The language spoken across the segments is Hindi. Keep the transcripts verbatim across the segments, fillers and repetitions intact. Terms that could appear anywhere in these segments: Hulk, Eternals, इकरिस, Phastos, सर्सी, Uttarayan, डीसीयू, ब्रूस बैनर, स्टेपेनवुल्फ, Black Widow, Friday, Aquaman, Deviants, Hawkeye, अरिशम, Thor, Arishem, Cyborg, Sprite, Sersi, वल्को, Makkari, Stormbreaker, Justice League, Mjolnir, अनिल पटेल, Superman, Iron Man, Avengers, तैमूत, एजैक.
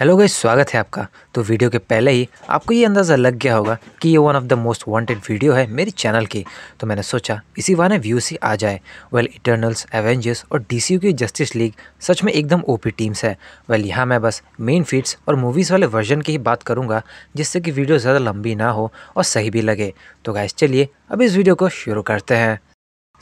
हेलो गाइस, स्वागत है आपका। तो वीडियो के पहले ही आपको ये अंदाज़ा लग गया होगा कि ये one of the most wanted video है मेरे चैनल की। तो मैंने सोचा इसी बहाने व्यू से आ जाए। वेल इटर्नल्स, एवेंजर्स और डीसीयू की जस्टिस लीग सच में एकदम ओपी टीम्स है। वेल यहाँ मैं बस मेन फीड्स और मूवीज़ वाले वर्जन की ही बात करूँगा, जिससे कि वीडियो ज़्यादा लंबी ना हो और सही भी लगे। तो गाइस चलिए अब इस वीडियो को शुरू करते हैं।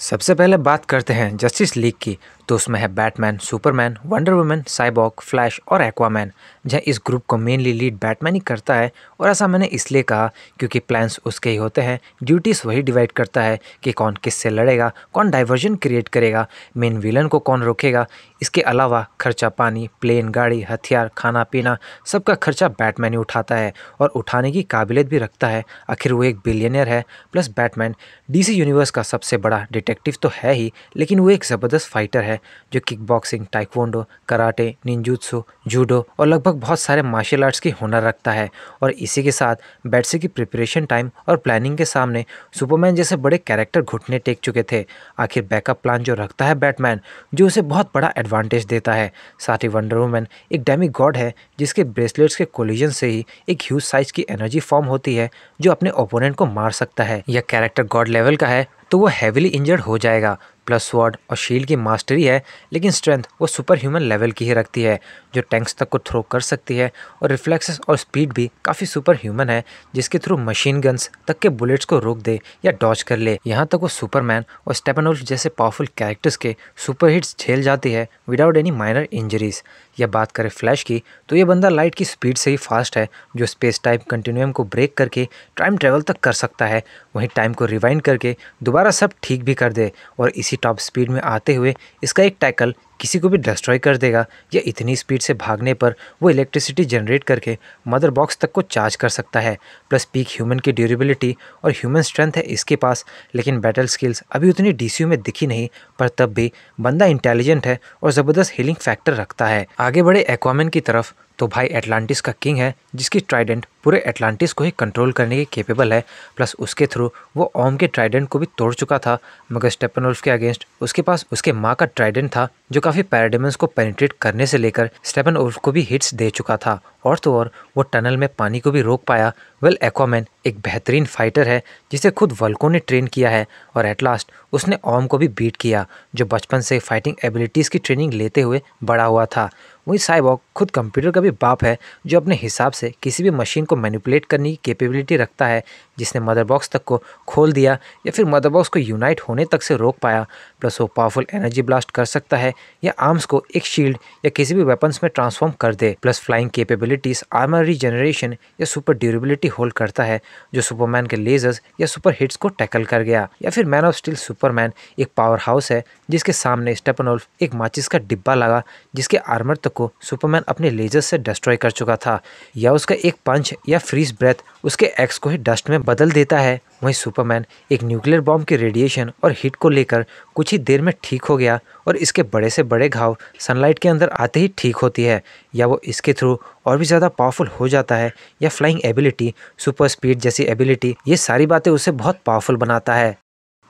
सबसे पहले बात करते हैं जस्टिस लीग की। तो उसमें है Batman, Superman, Wonder Woman, Cyborg, Flash और एक्वामैन, जहाँ इस ग्रुप को मेनली लीड बैटमैन ही करता है। और ऐसा मैंने इसलिए कहा क्योंकि प्लान्स उसके ही होते हैं, ड्यूटीज़ वही डिवाइड करता है कि कौन किससे लड़ेगा, कौन डाइवर्जन क्रिएट करेगा, मेन विलन को कौन रोकेगा। इसके अलावा खर्चा पानी, प्लेन, गाड़ी, हथियार, खाना पीना, सबका खर्चा बैटमैन ही उठाता है और उठाने की काबिलियत भी रखता है। आखिर वो एक बिलियनियर है। प्लस बैटमैन डीसी यूनिवर्स का सबसे बड़ा डिटेक्टिव तो है ही, लेकिन वो एक ज़बरदस्त फाइटर है जो kickboxing, taekwondo, karate, ninjutsu, judo और लगभग बहुत सारे मार्शल आर्ट्स की हुनर रखता है। और इसी के साथ बैटसे की प्रिपरेशन टाइम और प्लानिंग के सामने सुपरमैन जैसे बड़े कैरेक्टर घुटने टेक चुके थे। आखिर बैकअप प्लान जो रखता है बैटमैन, जो उसे बहुत बड़ा एडवांटेज देता है। साथ ही वंडर वुमन एक डेमी गॉड है, जिसके ब्रेसलेट्स के कोलिजन से ही एक ह्यूज साइज की एनर्जी फॉर्म होती है जो अपने ओपोनेंट को मार सकता है। यह कैरेक्टर गॉड लेवल का है तो वो हैवीली इंजर्ड हो जाएगा। प्लस स्वॉर्ड और शील्ड की मास्टरी है, लेकिन स्ट्रेंथ वो सुपर ह्यूमन लेवल की ही रखती है, जो टैंक्स तक को थ्रो कर सकती है। और रिफ्लेक्सेस और स्पीड भी काफ़ी सुपर ह्यूमन है, जिसके थ्रू मशीन गन्स तक के बुलेट्स को रोक दे या डॉज कर ले। यहाँ तक वो सुपरमैन और स्टेपेनवुल्फ जैसे पावरफुल कैरेक्टर्स के सुपर हिट्स झेल जाती है विदाउट एनी माइनर इंजरीज। या बात करें फ्लैश की, तो ये बंदा लाइट की स्पीड से ही फास्ट है, जो स्पेस टाइम कंटिन्यूम को ब्रेक करके टाइम ट्रेवल तक कर सकता है, वहीं टाइम को रिवाइंड करके दोबारा सब ठीक भी कर दे। और इसी टॉप स्पीड में आते हुए इसका एक टैकल किसी को भी डिस्ट्रॉय कर देगा, या इतनी स्पीड से भागने पर वो इलेक्ट्रिसिटी जनरेट करके मदर बॉक्स तक को चार्ज कर सकता है। प्लस पीक ह्यूमन की ड्यूरेबिलिटी और ह्यूमन स्ट्रेंथ है इसके पास, लेकिन बैटल स्किल्स अभी उतनी डीसीयू में दिखी नहीं, पर तब भी बंदा इंटेलिजेंट है और ज़बरदस्त हीलिंग फैक्टर रखता है। आगे बढ़े एक्वामैन की तरफ, तो भाई एटलांटिस का किंग है, जिसकी ट्राइडेंट पूरे एटलांटिस को ही कंट्रोल करने के केपेबल है। प्लस उसके थ्रू वो ओम के ट्राइडेंट को भी तोड़ चुका था, मगर स्टेपेनवुल्फ के अगेंस्ट उसके पास उसके माँ का ट्राइडेंट था, जो काफ़ी पैराडाइम्स को पेनिट्रेट करने से लेकर स्टेपेनवुल्फ को भी हिट्स दे चुका था। और तो और वो टनल में पानी को भी रोक पाया। वेल एक्वामैन एक बेहतरीन फाइटर है, जिसे खुद वल्को ने ट्रेन किया है, और एट लास्ट उसने ओम को भी बीट किया, जो बचपन से फाइटिंग एबिलिटीज़ की ट्रेनिंग लेते हुए बड़ा हुआ था। वहीं साइबॉर्ग खुद कंप्यूटर का भी बाप है, जो अपने हिसाब से किसी भी मशीन को मैनिपुलेट करने की कैपेबिलिटी रखता है, जिसने मदर बॉक्स तक को खोल दिया या फिर मदर बॉक्स को यूनाइट होने तक से रोक पाया। प्लस वो पावरफुल एनर्जी ब्लास्ट कर सकता है या आर्म्स को एक शील्ड या किसी भी वेपन्स में ट्रांसफॉर्म कर दे। Plus flying capabilities, armour regeneration या सुपर ड्यूरेबिलिटी होल्ड करता है, जो सुपरमैन के लेजर्स या सुपर हिट्स को टैकल कर गया। या फिर मैन ऑफ स्टील, सुपरमैन एक पावर हाउस है, जिसके सामने स्टेपेनवुल्फ एक माचिस का डिब्बा लगा, जिसके आर्मर तक को सुपरमैन अपने लेजर से डिस्ट्रॉय कर चुका था, या उसका एक पंच या फ्रीज ब्रेथ उसके एक्स को ही डस्ट में बदल देता है। वहीं सुपरमैन एक न्यूक्लियर बॉम्ब के रेडिएशन और हीट को लेकर कुछ ही देर में ठीक हो गया, और इसके बड़े से बड़े घाव सनलाइट के अंदर आते ही ठीक होती है, या वो इसके थ्रू और भी ज़्यादा पावरफुल हो जाता है। या फ्लाइंग एबिलिटी, सुपर स्पीड जैसी एबिलिटी, ये सारी बातें उसे बहुत पावरफुल बनाता है।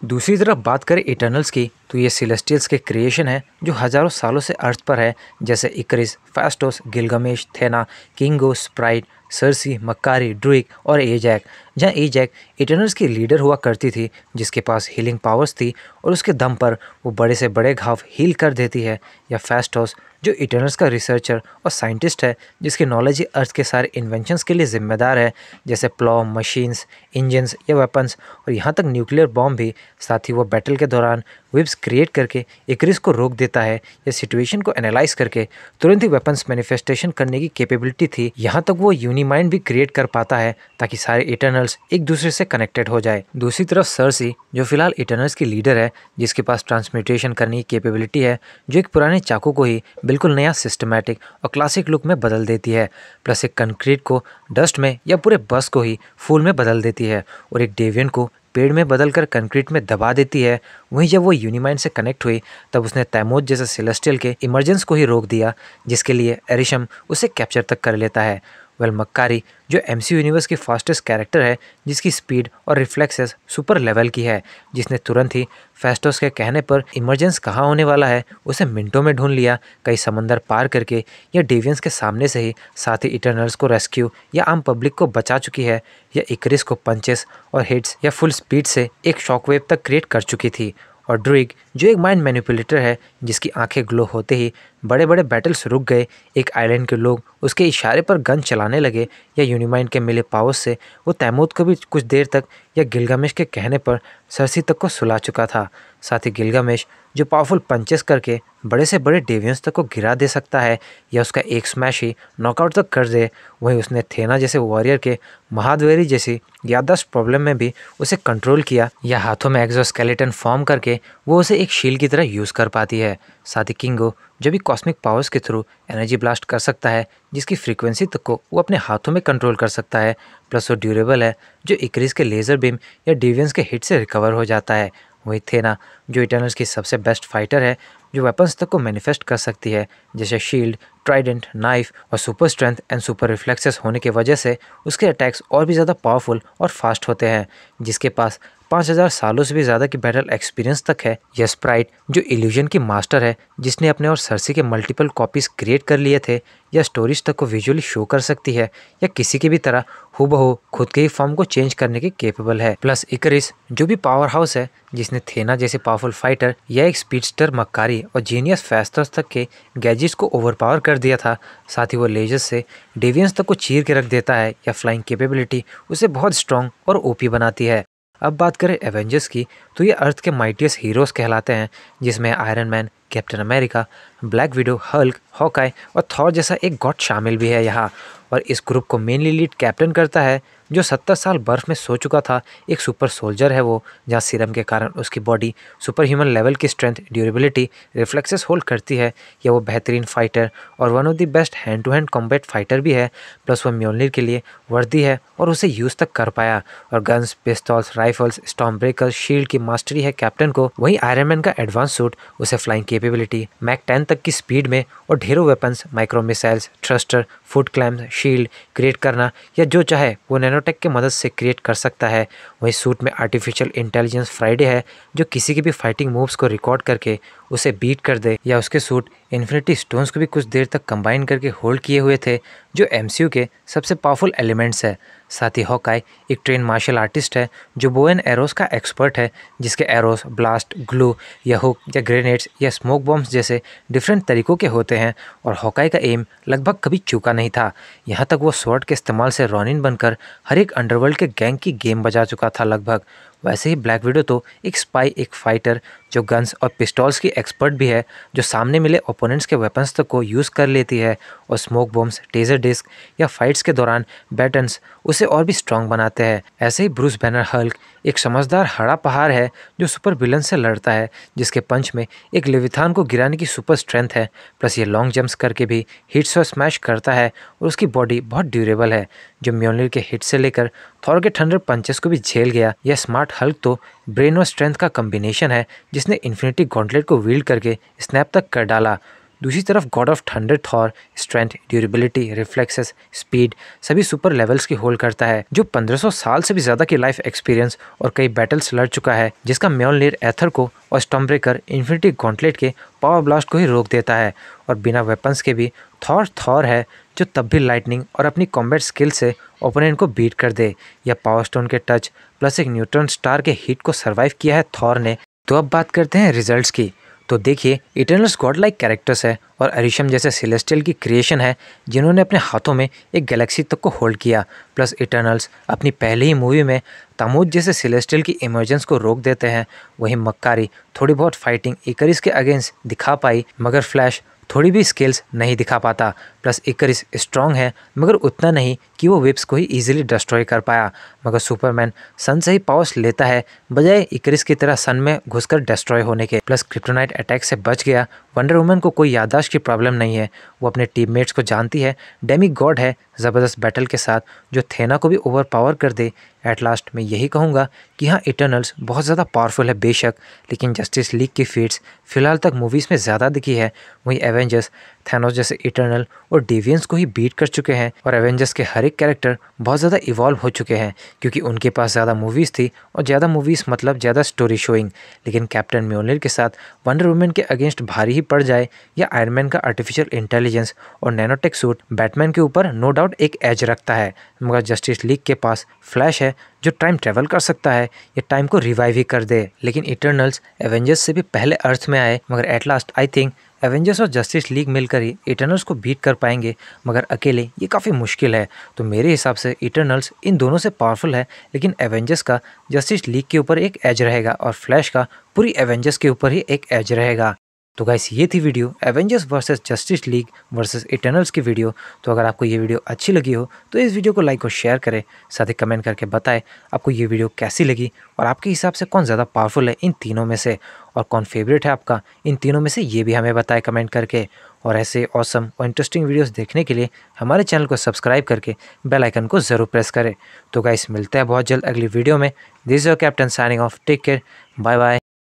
दूसरी तरफ बात करें इटर्नल्स की, तो ये सेलेस्टियल्स के क्रिएशन है, जो हज़ारों सालों से अर्थ पर है, जैसे इकरिस, Phastos, Gilgamesh, Thena, Kingo, Sprite, Sersi, Makkari, Druig और एजैक। जहाँ एजैक इटर्नल्स की लीडर हुआ करती थी, जिसके पास हीलिंग पावर्स थी और उसके दम पर वो बड़े से बड़े घाव हील कर देती है। या फैस्टोस, जो इटर्नल्स का रिसर्चर और साइंटिस्ट है, जिसकी नॉलेज ही अर्थ के सारे इन्वेंशंस के लिए जिम्मेदार है, जैसे प्लॉ, मशीन्स, इंजन्स या वेपन्स और यहाँ तक न्यूक्लियर बॉम्ब भी। साथ ही वो बैटल के दौरान वेब्स क्रिएट करके इकरिस को रोक देता है, या सिचुएशन को एनालाइज करके तुरंत ही वेपन्स मैनिफेस्टेशन करने की कैपेबिलिटी थी। यहाँ तक वो यूनी-माइंड भी क्रिएट कर पाता है, ताकि सारे इटर्नल्स एक दूसरे से कनेक्टेड हो जाए। दूसरी तरफ सर्सी, जो फिलहाल इटर्नल्स की लीडर है, जिसके पास ट्रांसम्यूटेशन करने की कैपेबिलिटी है, जो एक पुराने चाकू को ही बिल्कुल नया, सिस्टमैटिक और क्लासिक लुक में बदल देती है। प्लस एक कंक्रीट को डस्ट में या पूरे बस को ही फूल में बदल देती है, और एक डेवियन को पेड़ में बदलकर कंक्रीट में दबा देती है। वहीं जब वो यूनी-माइंड से कनेक्ट हुई, तब उसने तैमूत जैसे सेलेस्टियल के इमर्जेंस को ही रोक दिया, जिसके लिए एरिशम उसे कैप्चर तक कर लेता है। वेल मक्कारी जो एमसीयू यूनिवर्स की फास्टेस्ट कैरेक्टर है जिसकी स्पीड और रिफ्लेक्सेस सुपर लेवल की है, जिसने तुरंत ही फेस्टोस के कहने पर इमरजेंस कहाँ होने वाला है उसे मिनटों में ढूंढ लिया। कई समंदर पार करके यह डेवियंस के सामने से ही साथ ही इटर्नल्स को रेस्क्यू या आम पब्लिक को बचा चुकी है। यह इकरिस को पंचेस और हिट्स या फुल स्पीड से एक शॉकवेव तक क्रिएट कर चुकी थी। और ड्रुइग जो एक माइंड मैनिपुलेटर है जिसकी आंखें ग्लो होते ही बड़े बड़े बैटल्स रुक गए। एक आइलैंड के लोग उसके इशारे पर गन चलाने लगे या यूनी-माइंड के मिले पावर्स से वो तैमूत को भी कुछ देर तक या गिलगामेश के कहने पर सरसी तक को सुला चुका था। साथ ही गिलगामेश जो पावरफुल पंचेस करके बड़े से बड़े डेवियंस तक को गिरा दे सकता है या उसका एक स्मैश ही नॉकआउट तक कर दे, वहीं उसने थेना जैसे वॉरियर के महाद्वेरी जैसी याददाश्त प्रॉब्लम में भी उसे कंट्रोल किया या हाथों में एक्सोस्केलेटन फॉर्म करके वो उसे एक शील्ड की तरह यूज़ कर पाती है। साथ ही किंगो जो भी कॉस्मिक पावर्स के थ्रू एनर्जी ब्लास्ट कर सकता है जिसकी फ्रीक्वेंसी तक को वो अपने हाथों में कंट्रोल कर सकता है, प्लस वो ड्यूरेबल है जो इकरिस के लेज़र बीम या डिवियंस के हिट से रिकवर हो जाता है। वहीं थेना जो इटर्नल्स की सबसे बेस्ट फाइटर है जो वेपन्स तक को मैनिफेस्ट कर सकती है, जैसे शील्ड, ट्राइडेंट, नाइफ और super strength and super reflexes होने की वजह से उसके अटैक्स और भी ज़्यादा पावरफुल और फास्ट होते हैं। जिसके पास पाँच हज़ार सालों से भी ज़्यादा की बैटल एक्सपीरियंस तक है। यह स्प्राइट जो इल्यूजन की मास्टर है जिसने अपने और सरसी के मल्टीपल कॉपीज़ क्रिएट कर लिए थे या स्टोरीज तक को विजुअली शो कर सकती है या किसी की भी तरह हूबहू खुद के ही फॉर्म को चेंज करने की केपेबल है। प्लस इकरिस जो भी पावर हाउस है जिसने थेना जैसे पावरफुल फाइटर या एक स्पीडस्टर मक्कारी और जीनियस फेस्टस तक के गैजेट्स को ओवरपावर कर दिया था। साथ ही वो लेजर्स से डेवियंस तक को चीर के रख देता है या फ्लाइंग केपेबिलिटी उसे बहुत स्ट्रॉन्ग और ओपी बनाती है। अब बात करें एवेंजर्स की तो ये अर्थ के माइटियस्ट हीरोज़ कहलाते हैं जिसमें Iron Man, Captain America, Black Widow, Hulk, Hawkeye और थॉर जैसा एक गॉड शामिल भी है यहाँ। और इस ग्रुप को मेनली लीड कैप्टन करता है जो सत्तर साल बर्फ में सो चुका था। एक सुपर सोल्जर है वो, जहाँ सीरम के कारण उसकी बॉडी सुपर ह्यूमन लेवल की स्ट्रेंथ, ड्यूरेबिलिटी, रिफ्लेक्सेस होल्ड करती है या वो बेहतरीन फाइटर और one of the best hand to hand combat fighter भी है। प्लस वो म्योलनिर के लिए वर्दी है और उसे यूज़ तक कर पाया और guns, pistols, rifles, storm breaker, shield की मास्टरी है कैप्टन को। वहीं आयरन मैन का एडवांस सूट उसे फ्लाइंग केपेबिलिटी, मैक टेन तक की स्पीड में और ढेरों weapons, micro missiles, thruster, foot clams, shield create करना या जो चाहे वो नैनोटेक की मदद से क्रिएट कर सकता है। वहीं सूट में आर्टिफिशियल इंटेलिजेंस फ्राइडे है जो किसी की भी फाइटिंग मूव्स को रिकॉर्ड करके उसे बीट कर दे या उसके सूट इन्फिनिटी स्टोन्स को भी कुछ देर तक कंबाइन करके होल्ड किए हुए थे जो एमसीयू के सबसे पावरफुल एलिमेंट्स है। साथ ही हॉकाई एक ट्रेन मार्शल आर्टिस्ट है जो बो एंड एरोस का एक्सपर्ट है जिसके एरोस, ब्लास्ट, ग्लू या हुक या ग्रेनेड्स या स्मोक बॉम्ब्स जैसे डिफरेंट तरीक़ों के होते हैं और हॉकाई का एम लगभग कभी चूका नहीं था। यहाँ तक वो स्वॉर्ड के इस्तेमाल से रॉनिन बनकर हर एक अंडरवर्ल्ड के गैंग की गेम बजा चुका था लगभग। वैसे ही ब्लैक विडो तो एक स्पाई, एक फाइटर जो गन्स और पिस्टॉल्स की एक्सपर्ट भी है, जो सामने मिले ओपोनेंट्स के वेपन्स तक को यूज़ कर लेती है और स्मोक बॉम्ब्स, टेजर डिस्क या फाइट्स के दौरान बैटन्स उसे और भी स्ट्रॉन्ग बनाते हैं। ऐसे ही ब्रूस बैनर हल्क एक समझदार हड़ा पहाड़ है जो सुपर विलन से लड़ता है, जिसके पंच में एक लेविथान को गिराने की सुपर स्ट्रेंथ है। प्लस ये लॉन्ग जंप्स करके भी हिट्स और स्मैश करता है और उसकी बॉडी बहुत ड्यूरेबल है जो म्योलनिर के हिट से लेकर थॉर के थंडर पंचेस को भी झेल गया। यह स्मार्ट हल्क तो ब्रेन और स्ट्रेंथ का कम्बिनेशन है जिसने इन्फिनिटी गॉन्टलेट को वील्ड करके स्नैप तक कर डाला। दूसरी तरफ god of thunder Thor strength, durability, reflexes, speed सभी सुपर लेवल्स की होल्ड करता है, जो पंद्रह सौ साल से भी ज़्यादा की लाइफ एक्सपीरियंस और कई बैटल्स लड़ चुका है, जिसका म्योलनिर एथर को और स्टॉर्मब्रेकर इन्फिनिटी गॉन्टलेट के पावर ब्लास्ट को ही रोक देता है। और बिना वेपन्स के भी थॉर थॉर है जो तब भी लाइटनिंग और अपनी कॉम्बैट स्किल से ओपोनेंट को बीट कर दे या पावर स्टोन के टच प्लस एक न्यूट्रॉन स्टार के हिट को सर्वाइव किया है थॉर ने। तो अब बात करते हैं रिजल्ट्स की। तो देखिए, इटर्नल्स गॉड लाइक कैरेक्टर्स है और अरिशम जैसे सेलेस्टियल की क्रिएशन है जिन्होंने अपने हाथों में एक गैलेक्सी तक को होल्ड किया। प्लस इटर्नल्स अपनी पहली ही मूवी में तामूत जैसे सेलेस्टियल की इमर्जेंस को रोक देते हैं। वहीं मक्कारी थोड़ी बहुत फाइटिंग इकरिस के अगेंस्ट दिखा पाई, मगर फ्लैश थोड़ी भी स्किल्स नहीं दिखा पाता। प्लस इकरिस स्ट्रॉन्ग है मगर उतना नहीं कि वो वेब्स को ही इजीली डिस्ट्रॉय कर पाया, मगर सुपरमैन सन से ही पावर्स लेता है बजाय इकरिस की तरह सन में घुसकर डिस्ट्रॉय होने के। प्लस क्रिप्टोनाइट अटैक से बच गया। वंडर वुमन को कोई याददाश्त की प्रॉब्लम नहीं है, वो अपने टीममेट्स को जानती है, डेमी गॉड है ज़बरदस्त बैटल के साथ जो थेना को भी ओवर पावर कर दे। एट लास्ट मैं यही कहूँगा कि हाँ इटर्नल्स बहुत ज़्यादा पावरफुल है बेशक, लेकिन जस्टिस लीग की फीट्स फ़िलहाल तक मूवीज़ में ज़्यादा दिखी है। वहीं एवेंजर्स थैनोस जैसे इटर्नल और डेवियंस को ही बीट कर चुके हैं और एवेंजर्स के हर एक कैरेक्टर बहुत ज़्यादा इवॉल्व हो चुके हैं क्योंकि उनके पास ज़्यादा मूवीज़ थी और ज़्यादा मूवीज़ मतलब ज़्यादा स्टोरी शोइंग। लेकिन कैप्टन म्योलनिर के साथ वंडर वुमन के अगेंस्ट भारी ही पड़ जाए या आयरन मैन का आर्टिफिशियल इंटेलिजेंस और नैनोटेक सूट बैटमैन के ऊपर नो डाउट एक एज रखता है, मगर जस्टिस लीग के पास फ्लैश है जो टाइम ट्रेवल कर सकता है या टाइम को रिवाइव ही कर दे। लेकिन इटर्नल्स एवेंजर्स से भी पहले अर्थ में आए, मगर at last I think Avengers और जस्टिस लीग मिलकर ही इटर्नल्स को बीट कर पाएंगे, मगर अकेले ये काफ़ी मुश्किल है। तो मेरे हिसाब से इटर्नल्स इन दोनों से पावरफुल है, लेकिन एवेंजर्स का जस्टिस लीग के ऊपर एक एज रहेगा और फ्लैश का पूरी एवेंजर्स के ऊपर ही एक एज रहेगा। तो गाइस ये थी video Avengers versus Justice League versus Eternals की वीडियो। तो अगर आपको ये वीडियो अच्छी लगी हो तो इस वीडियो को लाइक और शेयर करें, साथ ही कमेंट करके बताएं आपको ये वीडियो कैसी लगी और आपके हिसाब से कौन ज़्यादा पावरफुल है इन तीनों में से और कौन फेवरेट है आपका इन तीनों में से, ये भी हमें बताएं कमेंट करके। और ऐसे ऑसम और इंटरेस्टिंग वीडियोस देखने के लिए हमारे चैनल को सब्सक्राइब करके बेल आइकन को ज़रूर प्रेस करें। तो गाइस मिलते हैं बहुत जल्द अगली वीडियो में। This is your captain signing off, take care, bye bye.